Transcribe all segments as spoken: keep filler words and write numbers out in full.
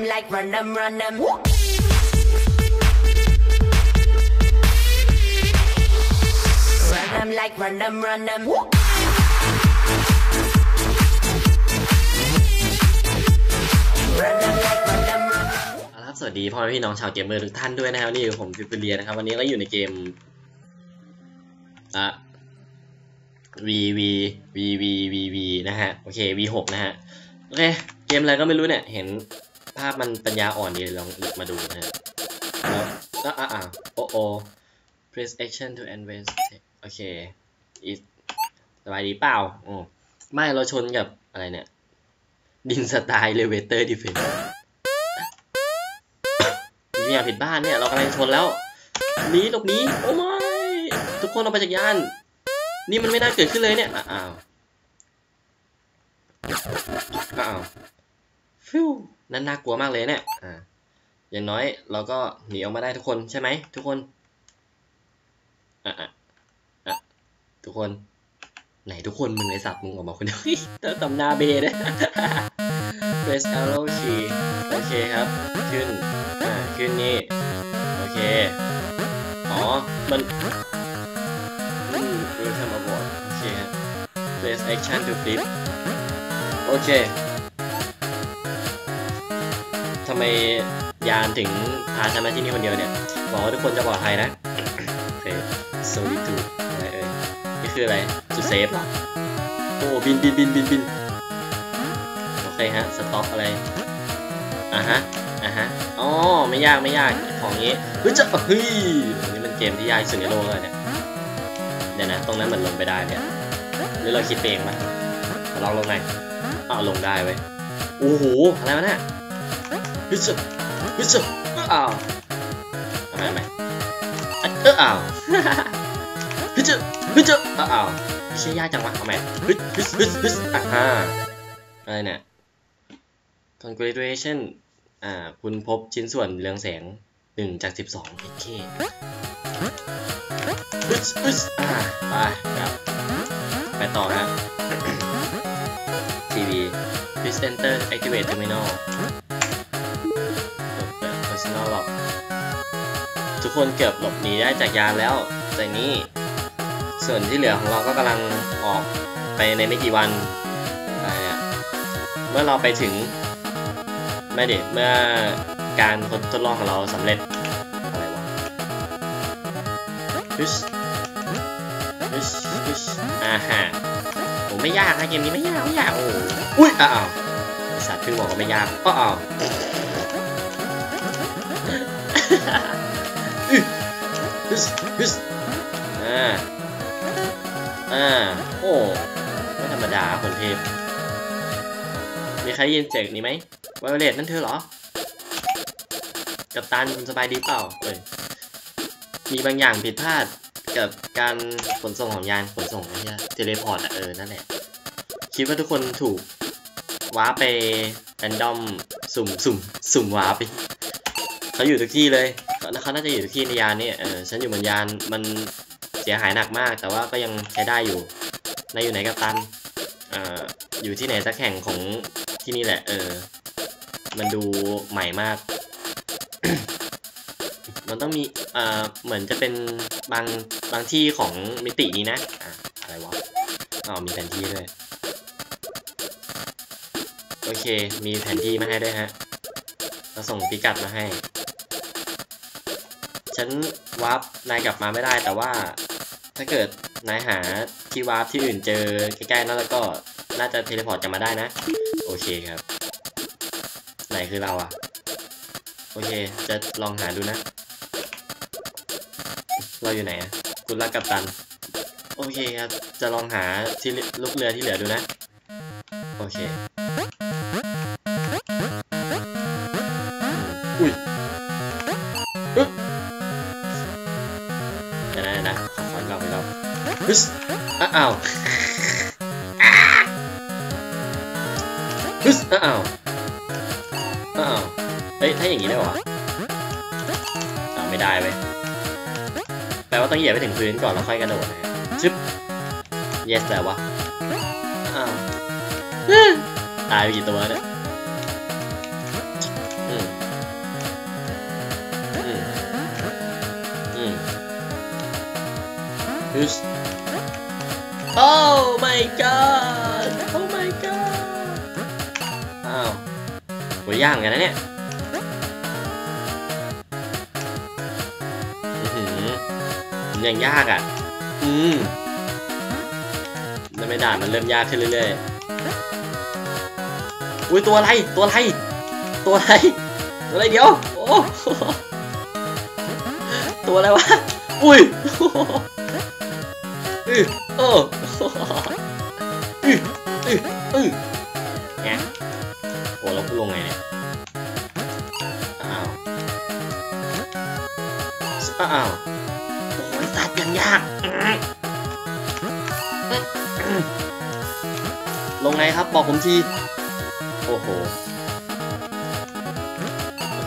Like run them, run them. Run them like run them, run them. Run them like run them. ครับสวัสดีพ่อพี่น้องชาวเกมเมอร์ทุกท่านด้วยนะครับนี่ผมฟิวเรียนะครับวันนี้ก็อยู่ในเกมอ่ะ วี วี วี วี วี นะฮะโอเค วี หก นะฮะโอเคเกมอะไรก็ไม่รู้เนี่ยเห็นภาพมันปัญญาอ่อนดีลองมาดูนะฮะแล้วก็อ่าโอโอ press action to advance โอเคอีสสบายดีเปล่าอ๋อไม่เราชนกับอะไรเนี่ยดินสไตล์เลเวเตอร์ดิเฟนซ์เนี่ยผิดบ้านเนี่ยเรากำลังชนแล้วนี้ตรงนี้โอ้ไม่ทุกคนเราไปจากยานนี่มันไม่น่าเกิดขึ้นเลยเนี่ยอ้าวอ้าวฟิวนั่นน่ากลัวมากเลยเนี่ยอ่าอย่างน้อยเราก็หนีออกมาได้ทุกคนใช่ไหมทุกคนอ่ะอ่ะอ่ะทุกคนไหนทุกคนมึงไอ้สัตว์มึงออกมาคนเดียวต้องตำนาเบนะ press arrow key โอเคครับขึ้นอ่าขึ้นนี่โอเคอ๋อมันดูทำมาบอดโอเค press action to flip โอเคทำไมยานถึงพาฉันมาที่นี่คนเดียวเนี่ยบอกว่าทุกคนจะปลอดภัยนะโอเคโซลิทูดอะไรเอ่ยนี่คืออะไรจุดเซฟเหรอโอ้บินบินบินบินบินโอเคฮะสต็อปอะไรอ่ะฮะอ่ะฮะอ๋อไม่ยากไม่ยากของนี้เฮ้ยจะเฮ้ยนี่มันเกมที่ยากสุดในโลกเลยเนี่ยเดี๋ยวนะตรงนั้นมันลงไปได้เนี่ยหรือเราคิดเองมั้ยลองลงไหนอ้าวลงได้เว้ยโอ้โหอะไรวะเนี่ยพิชซ์พิชซ์อ้าวอะไรไหมเอออ้าวพิชซ์พิชซ์อ้าวไม่ใช่ยากจังวะเอาไหมพิชพิชพิชพิชอ่ะฮะอะไรเนี่ย congratulation อ่าคุณพบชิ้นส่วนเรืองแสงหนึ่งจากสิบสองเคพิชพิชอ่าไปครับไปต่อฮะ ทีวี Press Enter Activate Terminalทุกคนเกือบหลบหนีได้จากยานแล้วแต่นี้ส่วนที่เหลือของเราก็กำลังออกไปในไม่กี่วันเมื่อเราไปถึงไม่เด็ดเมื่อการทดลองของเราสำเร็จอะไรวะพิชพิชพิชอ่าฮะผมไม่ยากนะเกมนี้ไม่ยากไม่ยากโอ้อุ้ยอ้าวสัตว์เพิ่งบอกว่าไม่ยากอ้าวฮึสฮึสอ่าอ่าโอ้ไม่ธรรมดาคนเทพมีใครยินเสียงนี้ไหมไวโอเลตนั่นเธอเหรอกัปตันคุณสบายดีเปล่าเอ้ยมีบางอย่างผิดพลาดกับการขนส่งของยานขนส่งไอ้เนี่ยเทเลพอร์ตอะเออนั่นแหละคิดว่าทุกคนถูกว้าไปแรนดอมสุ่มสุ่มสุ่มว้าไปเขาอยู่ทุกที่เลยเขาน่าจะอยู่ที่ในยานนี่เออฉันอยู่บนยานมันเสียหายหนักมากแต่ว่าก็ยังใช้ได้อยู่นายอยู่ไหนกัปตันเอ่ออยู่ที่ไหนสักแห่งของที่นี่แหละเออมันดูใหม่มาก มันต้องมีเอ่อเหมือนจะเป็นบางบางที่ของมิตินี้นะอ่ะอะไรวะอ๋อมีแผนที่ด้วยโอเคมีแผนที่มาให้ด้วยฮะเราส่งพิกัดมาให้ฉันวาร์ปนายกลับมาไม่ได้แต่ว่าถ้าเกิดนายหาที่วาร์ปที่อื่นเจอใกล้ๆนั่นแล้วก็น่าจะเทเลพอร์ตกลับมาได้นะโอเคครับไหนคือเราอะโอเคจะลองหาดูนะเราอยู่ไหนอะคุณรักกัปตันโอเคครับจะลองหาที่ลูกเรือที่เหลือดูนะโอเคอุ้ยฮึสอ้าวฮึสอ้าวอ้าวเฮ้ยถ้าอย่างนี้ได้หรออ้าวไม่ได้เว้ยแปลว่าต้องเหยียบไปถึงพื้นก่อนแล้วค่อยกระโดดนะชึบ yes แต่วะอ้าวตายไปกี่ตัวเนี่ยอื This. Oh my god! Oh my god! อ้าวหัวยากเหมือนกันนะเนี่ยยังยากอ่ะอืมแล้วไม่ได้มันเริ่มยากขึ้นเรื่อยๆอุ้ยตัวอะไรตัวอะไรตัวอะไรตัวอะไรเดี๋ยวโอ้ตัวอะไรวะอุ้ยอือเอออืออืออือแง่โอ้แล้วกูลงไงเนี่ยอ้าวอ้าวสัตว์ยังยากลงไงครับบอกผมทีโอ้โห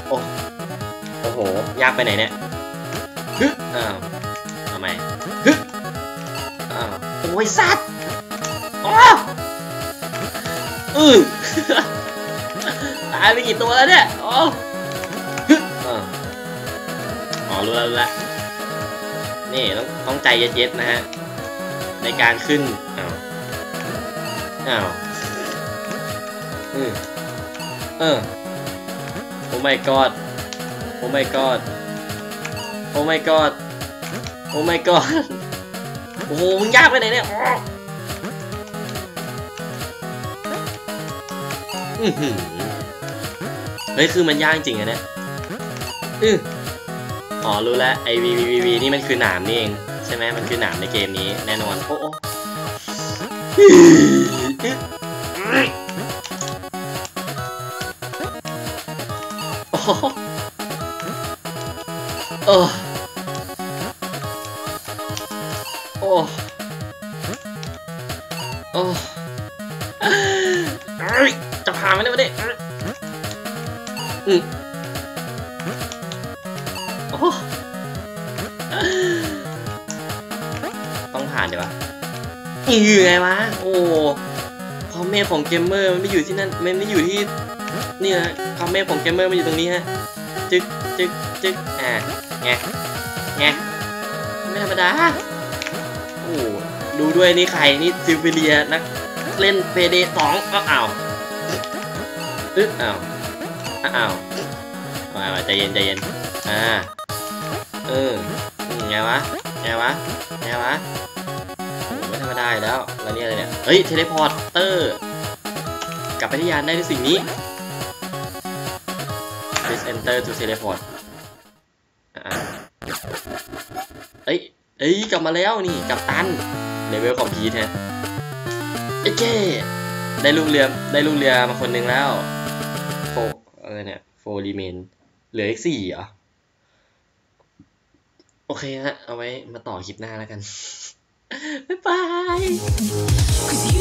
โอ้โอ้โหยากไปไหนเนี่ยฮึอ้าวทำไมฮึอ้าวโอ้ยสัตว์อ๋ออือตายไปกี่ตัวแล้วเนี่ยอ๋อฮึอ้าวอ๋อรู้แล้วละนี่ต้องต้องใจเย็นๆนะฮะในการขึ้นอ้าวอ้าวอือเออโอ้ my god โอ้ my god โอ้ my god โอ้ my god โอ้โหมึงยากไปไหนเนี่ยอือหือเฮ้ยคือมันยากจริงอะเนี่ยอืออ๋อรู้แล้วไอ้ วี วี วี วี นี่มันคือหนามนี่เองใช่ไหมมันคือหนามในเกมนี้แน่นอนโอ้โหโอ้โอ้โอ้จะผ่านมันได้ไหมเนี่ยอืมต้องผ่านเดี๋ยววะนี่อยู่ไงวะโอ้ความเมฆของเกมเมอร์มันไม่อยู่ที่นั่นมันไม่อยู่ที่นี่นะความเมฆของเกมเมอร์มันอยู่ตรงนี้ฮะจึ๊กจึ๊กจึ๊กอ่ะแงะแงะไม่ธรรมดาโอ้ดูด้วยนี่ใครนี่ซิลเวเรียนักเล่นเพเดสองอ้าวอ้าวอ้าวอ้าวใจเย็นใจเย็นอ่าเออไงวะไงวะไงวะไม่ธรรมดาแล้วแล้วนี่อะไรเนี่ยเฮ้ยเทเลพอร์ตเตอร์กลับไปที่ยานได้ด้วยสิ่งนี้ press enter to teleport เอ้ยเอ้ยกลับมาแล้วนี่กับตันเลเวลของพีทฮะไอ้เจ้ได้ลูกเรือได้ลูกเรือมาคนหนึ่งแล้วโฟอะไรเนี่ยโฟรีเมนเหลืออีกสี่เหรอโอเคฮะเอาไว้มาต่อคลิปหน้าแล้วกัน บ๊ายบาย